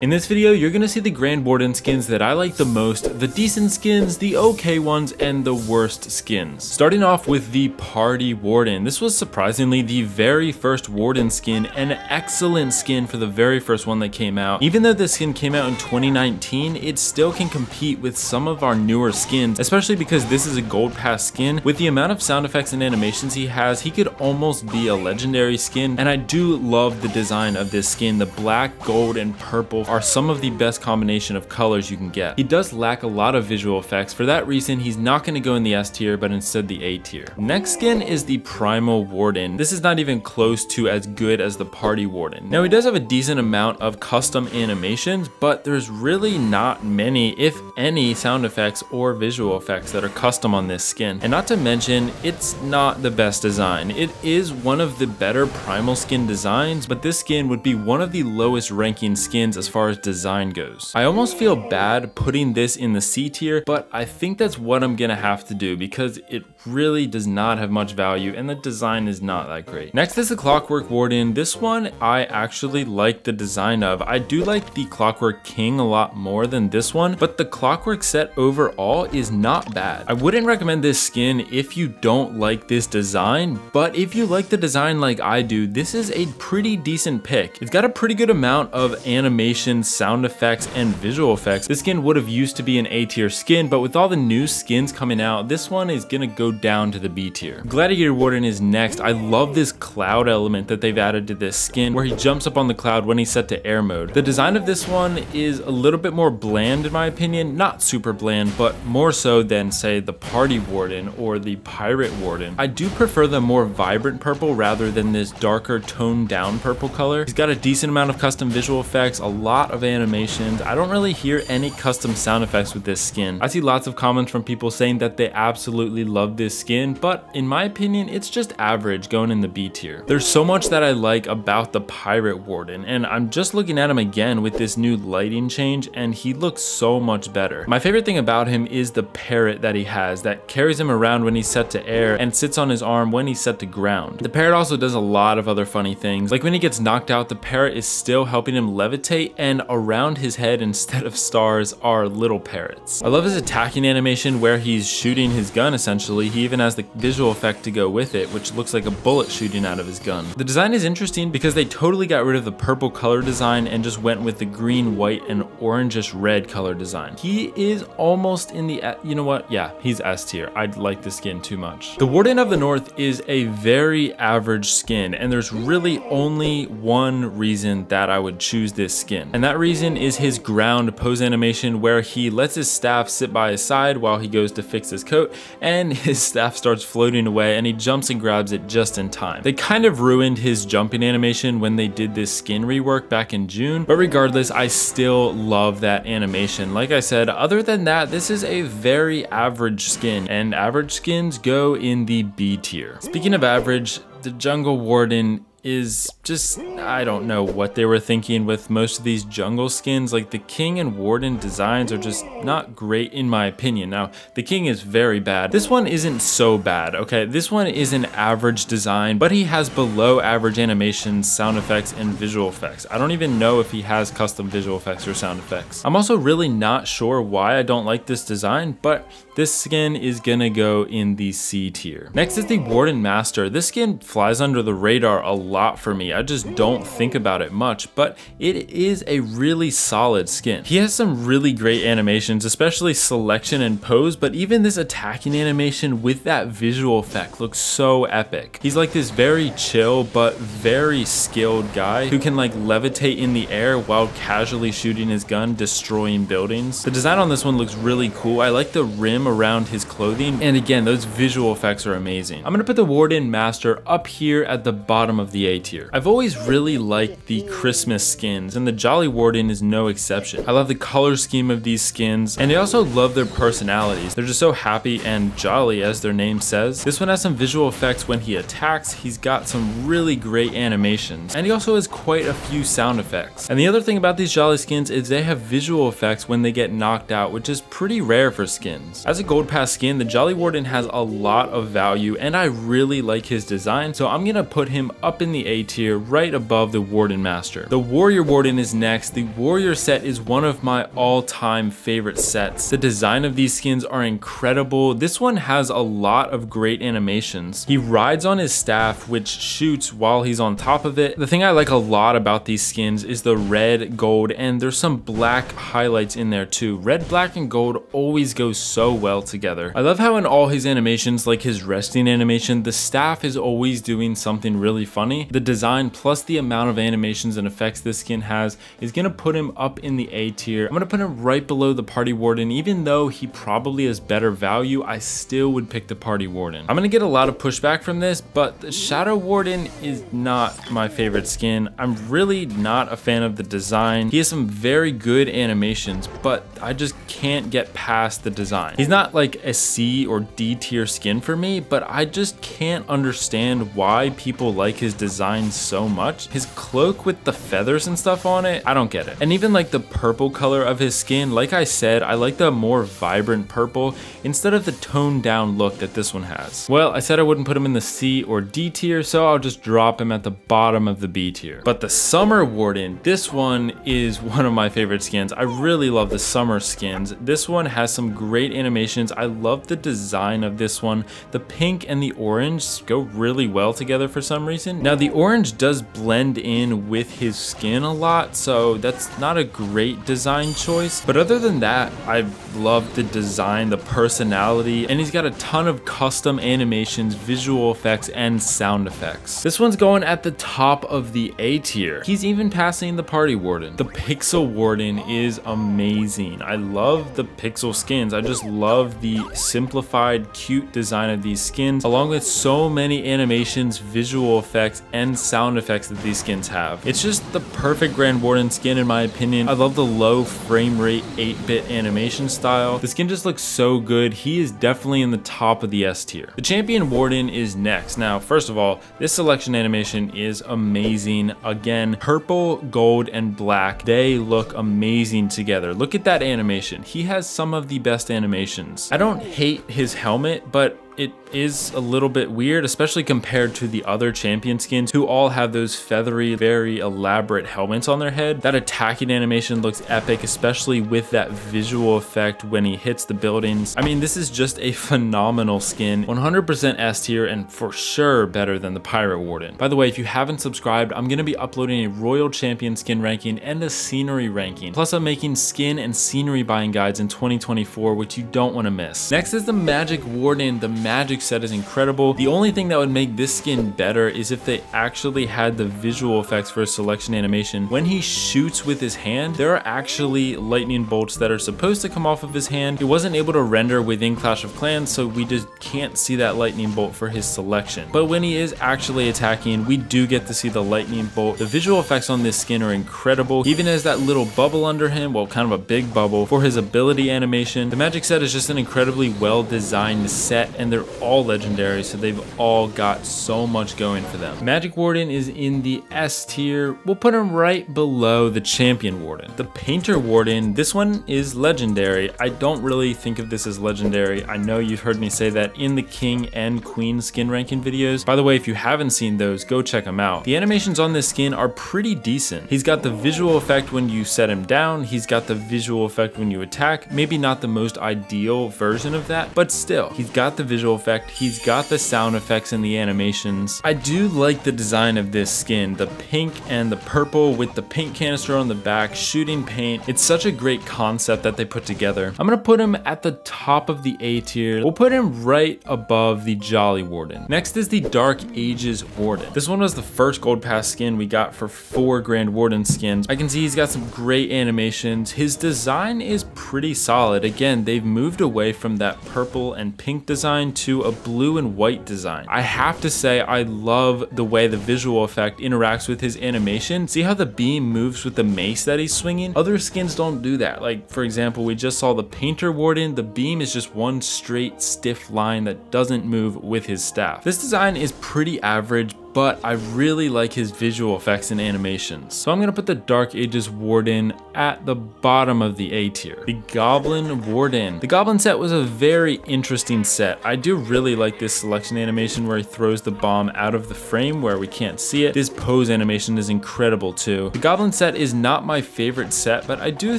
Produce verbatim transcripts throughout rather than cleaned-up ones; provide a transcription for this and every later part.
In this video, you're going to see the Grand Warden skins that I like the most, the decent skins, the okay ones, and the worst skins. Starting off with the Party Warden. This was surprisingly the very first Warden skin, an excellent skin for the very first one that came out. Even though this skin came out in twenty nineteen, it still can compete with some of our newer skins, especially because this is a Gold Pass skin. With the amount of sound effects and animations he has, he could almost be a legendary skin, and I do love the design of this skin. The black, gold, and purple are some of the best combination of colors you can get. He does lack a lot of visual effects. For that reason, he's not going to go in the S tier, but instead the A tier. Next skin is the Primal Warden. This is not even close to as good as the Party Warden. Now, he does have a decent amount of custom animations, but there's really not many, if any, sound effects or visual effects that are custom on this skin. And not to mention, it's not the best design. It is one of the better Primal skin designs, but this skin would be one of the lowest ranking skins as far as design goes. I almost feel bad putting this in the C tier, but I think that's what I'm gonna have to do because it really does not have much value and the design is not that great. Next is the Clockwork Warden. This one I actually like the design of. I do like the Clockwork King a lot more than this one, but the Clockwork set overall is not bad. I wouldn't recommend this skin if you don't like this design, but if you like the design like I do, this is a pretty decent pick. It's got a pretty good amount of animation, sound effects, and visual effects. This skin would have used to be an A tier skin, but with all the new skins coming out, this one is gonna go down to the B tier. Gladiator Warden is next. I love this cloud element that they've added to this skin where he jumps up on the cloud when he's set to air mode. The design of this one is a little bit more bland in my opinion, not super bland, but more so than say the Party Warden or the Pirate Warden. I do prefer the more vibrant purple rather than this darker toned down purple color. He's got a decent amount of custom visual effects, a lot of animations. I don't really hear any custom sound effects with this skin. I see lots of comments from people saying that they absolutely love this skin, but in my opinion, it's just average going in the B tier. There's so much that I like about the Pirate Warden, and I'm just looking at him again with this new lighting change, and he looks so much better. My favorite thing about him is the parrot that he has that carries him around when he's set to air and sits on his arm when he's set to ground. The parrot also does a lot of other funny things. Like when he gets knocked out, the parrot is still helping him levitate, and And around his head instead of stars are little parrots. I love his attacking animation where he's shooting his gun essentially. He even has the visual effect to go with it, which looks like a bullet shooting out of his gun. The design is interesting because they totally got rid of the purple color design and just went with the green, white, and orangish red color design. He is almost in the, you know what? Yeah, he's S tier. I'd like the skin too much. The Warden of the North is a very average skin, and there's really only one reason that I would choose this skin. And that reason is his ground pose animation where he lets his staff sit by his side while he goes to fix his coat, and his staff starts floating away and he jumps and grabs it just in time. They kind of ruined his jumping animation when they did this skin rework back in June, but regardless, I still love that animation. Like I said, other than that, this is a very average skin, and average skins go in the B tier. Speaking of average, the Jungle Warden is just, I don't know what they were thinking with most of these jungle skins. Like the King and Warden designs are just not great in my opinion. Now, the King is very bad. This one isn't so bad, okay? This one is an average design, but he has below average animations, sound effects, and visual effects. I don't even know if he has custom visual effects or sound effects. I'm also really not sure why I don't like this design, but this skin is gonna go in the C tier. Next is the Warden Master. This skin flies under the radar a lot for me. I just don't think about it much, but it is a really solid skin. He has some really great animations, especially selection and pose, but even this attacking animation with that visual effect looks so epic. He's like this very chill, but very skilled guy who can like levitate in the air while casually shooting his gun, destroying buildings. The design on this one looks really cool. I like the rim around his clothing, and again, those visual effects are amazing. I'm gonna put the Warden Master up here at the bottom of the A tier. I've always really liked the Christmas skins, and the Jolly Warden is no exception. I love the color scheme of these skins, and I also love their personalities. They're just so happy and jolly, as their name says. This one has some visual effects when he attacks. He's got some really great animations, and he also has quite a few sound effects. And the other thing about these jolly skins is they have visual effects when they get knocked out, which is pretty rare for skins. As a Gold Pass skin, the Jolly Warden has a lot of value, and I really like his design, so I'm gonna put him up in in the A tier, right above the Warden Master. The Warrior Warden is next. The Warrior set is one of my all-time favorite sets. The design of these skins are incredible. This one has a lot of great animations. He rides on his staff, which shoots while he's on top of it. The thing I like a lot about these skins is the red, gold, and there's some black highlights in there too. Red, black, and gold always go so well together. I love how in all his animations, like his resting animation, the staff is always doing something really funny. The design plus the amount of animations and effects this skin has is gonna put him up in the A tier. I'm gonna put him right below the Party Warden. Even though he probably has better value, I still would pick the Party Warden. I'm gonna get a lot of pushback from this, but the Shadow Warden is not my favorite skin. I'm really not a fan of the design. He has some very good animations, but I just can't get past the design. He's not like a C or D tier skin for me, but I just can't understand why people like his design so much. His cloak with the feathers and stuff on it, I don't get it. And even like the purple color of his skin, like I said, I like the more vibrant purple instead of the toned down look that this one has. Well, I said I wouldn't put him in the C or D tier, so I'll just drop him at the bottom of the B tier. But the Summer Warden, this one is one of my favorite skins. I really love the summer skins. This one has some great animations. I love the design of this one. The pink and the orange go really well together for some reason. Now the orange does blend in with his skin a lot, so that's not a great design choice. But other than that, I love the design, the personality, and he's got a ton of custom animations, visual effects, and sound effects. This one's going at the top of the A tier. He's even passing the Party Warden. The Pixel Warden is amazing. I love the pixel skins. I just love the simplified, cute design of these skins, along with so many animations, visual effects, and sound effects that these skins have. It's just the perfect Grand Warden skin in my opinion. I love the low frame rate eight bit animation style. The skin just looks so good. He is definitely in the top of the S tier. The Champion Warden is next. Now, first of all, this selection animation is amazing. Again, purple, gold, and black, they look amazing together. Look at that animation. He has some of the best animations. I don't hate his helmet, but it is a little bit weird, especially compared to the other champion skins who all have those feathery, very elaborate helmets on their head. That attacking animation looks epic, especially with that visual effect when he hits the buildings. I mean, this is just a phenomenal skin, one hundred percent S tier and for sure better than the Pirate Warden. By the way, if you haven't subscribed, I'm gonna be uploading a Royal Champion skin ranking and a scenery ranking. Plus I'm making skin and scenery buying guides in twenty twenty-four, which you don't wanna miss. Next is the Magic Warden. The Magic set is incredible. The only thing that would make this skin better is if they actually had the visual effects for a selection animation. When he shoots with his hand, there are actually lightning bolts that are supposed to come off of his hand. It wasn't able to render within Clash of Clans, so we just can't see that lightning bolt for his selection. But when he is actually attacking, we do get to see the lightning bolt. The visual effects on this skin are incredible. Even as that little bubble under him, well, kind of a big bubble, for his ability animation. The Magic set is just an incredibly well-designed set, and they're all legendary, so they've all got so much going for them. Magic Warden is in the S tier. We'll put him right below the Champion Warden. The Painter Warden, this one is legendary. I don't really think of this as legendary. I know you've heard me say that in the King and Queen skin ranking videos. By the way, if you haven't seen those, go check them out. The animations on this skin are pretty decent. He's got the visual effect when you set him down. He's got the visual effect when you attack. Maybe not the most ideal version of that, but still, he's got the visual effect, he's got the sound effects and the animations. I do like the design of this skin, the pink and the purple with the pink canister on the back shooting paint. It's such a great concept that they put together. I'm gonna put him at the top of the A tier. We'll put him right above the Jolly Warden. Next is the Dark Ages Warden. This one was the first Gold Pass skin we got for four Grand Warden skins. I can see he's got some great animations. His design is pretty solid. Again, they've moved away from that purple and pink design to a blue and white design. I have to say I love the way the visual effect interacts with his animation. See how the beam moves with the mace that he's swinging? Other skins don't do that. Like for example, we just saw the Painter Warden. The beam is just one straight stiff line that doesn't move with his staff. This design is pretty average, but I really like his visual effects and animations. So I'm gonna put the Dark Ages Warden at the bottom of the A tier. The Goblin Warden. The Goblin set was a very interesting set. I do really like this selection animation where he throws the bomb out of the frame where we can't see it. This pose animation is incredible too. The Goblin set is not my favorite set, but I do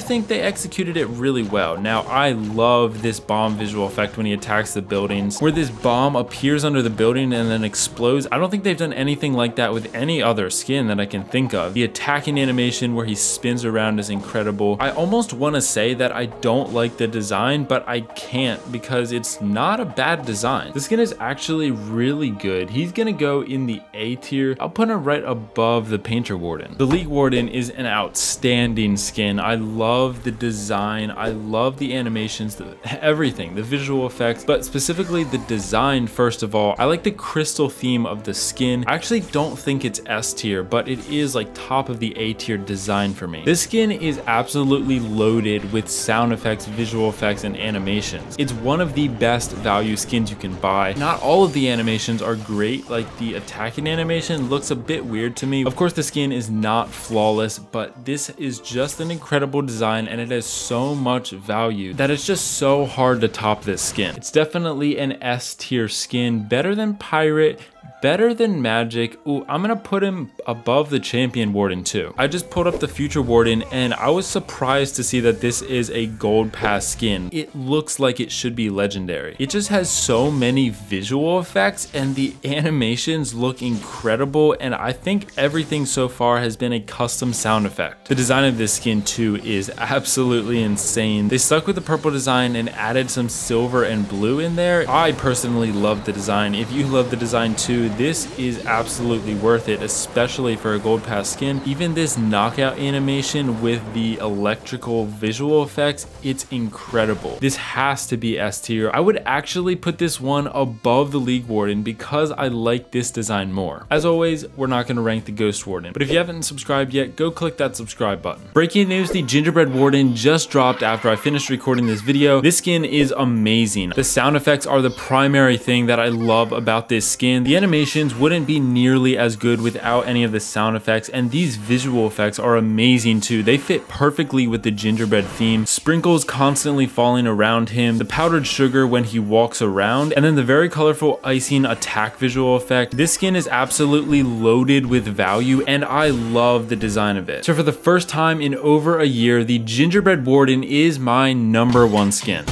think they executed it really well. Now, I love this bomb visual effect when he attacks the buildings, where this bomb appears under the building and then explodes. I don't think they've done anything like that with any other skin that I can think of. The attacking animation where he spins around is incredible. I almost want to say that I don't like the design, but I can't because it's not a bad design. The skin is actually really good. He's gonna go in the A tier. I'll put him right above the Painter Warden. The League Warden is an outstanding skin. I love the design. I love the animations, the, everything, the visual effects, but specifically the design first of all. I like the crystal theme of the skin. I actually don't think it's S tier, but it is like top of the A tier design for me. This skin is absolutely loaded with sound effects, visual effects, and animations. It's one of the best value skins you can buy. Not all of the animations are great, like the attacking animation looks a bit weird to me. Of course, the skin is not flawless, but this is just an incredible design and it has so much value that it's just so hard to top this skin. It's definitely an S tier skin, better than Pirate, better than Magic. Ooh, I'm gonna put him above the Champion Warden too. I just pulled up the Future Warden and I was surprised to see that this is a Gold Pass skin. It looks like it should be legendary. It just has so many visual effects and the animations look incredible, and I think everything so far has been a custom sound effect. The design of this skin too is absolutely insane. They stuck with the purple design and added some silver and blue in there. I personally love the design. If you love the design too, this is absolutely worth it, especially for a Gold Pass skin. Even this knockout animation with the electrical visual effects, it's incredible. This has to be S tier. I would actually put this one above the League Warden because I like this design more. As always, we're not going to rank the Ghost Warden, but if you haven't subscribed yet, go click that subscribe button. Breaking news, the Gingerbread Warden just dropped after I finished recording this video. This skin is amazing. The sound effects are the primary thing that I love about this skin. The animation wouldn't be nearly as good without any of the sound effects, and these visual effects are amazing too. They fit perfectly with the gingerbread theme. Sprinkles constantly falling around him, the powdered sugar when he walks around, and then the very colorful icing attack visual effect. This skin is absolutely loaded with value and I love the design of it. So for the first time in over a year, the Gingerbread Warden is my number one skin.